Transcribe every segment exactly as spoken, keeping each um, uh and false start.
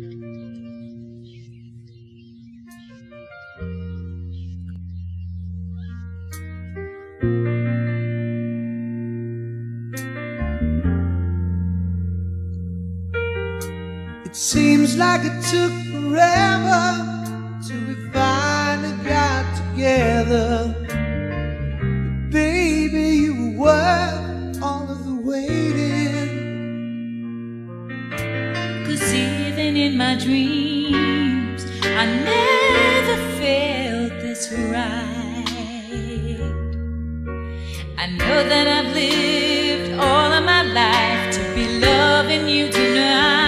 It seems like it took forever till we finally got together. But baby, you were worth all of the waiting. 'Cause even in my dreams, I never felt this right. I know that I've lived all of my life to be loving you tonight.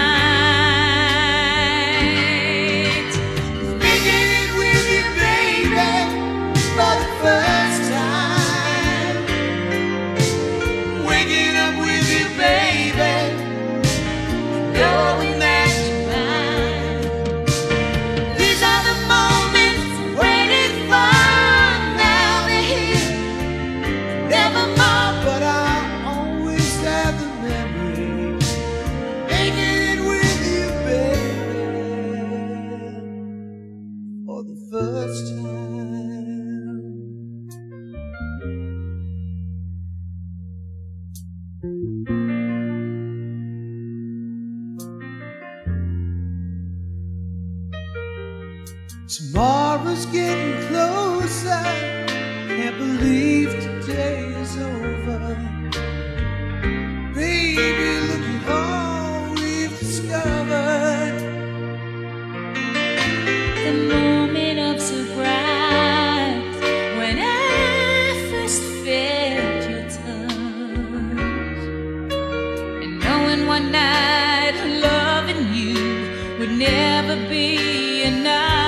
Tomorrow's getting closer, can't believe today is over. Baby, look at all we've discovered. The moment of surprise when I first felt your touch, and knowing one night loving you would never be enough.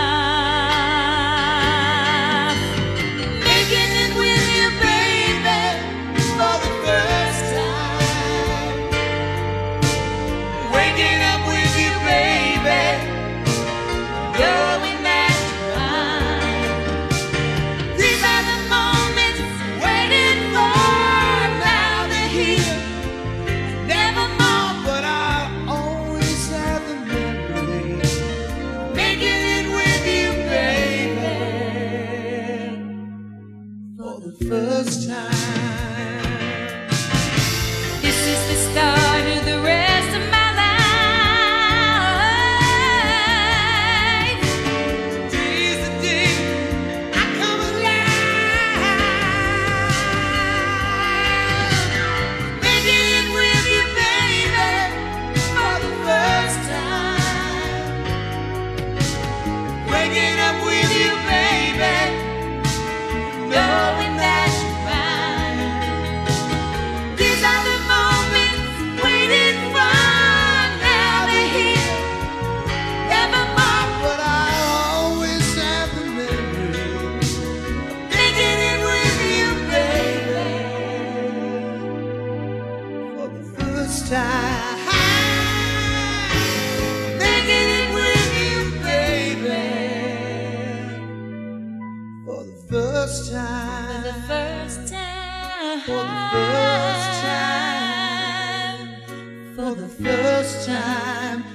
First time. This is the start of the rest of my life. Today's the day I come alive. Making it with you, baby, for the first time. Waking up with you, baby, knowing. First time. For the first time. For the first time. For the first time.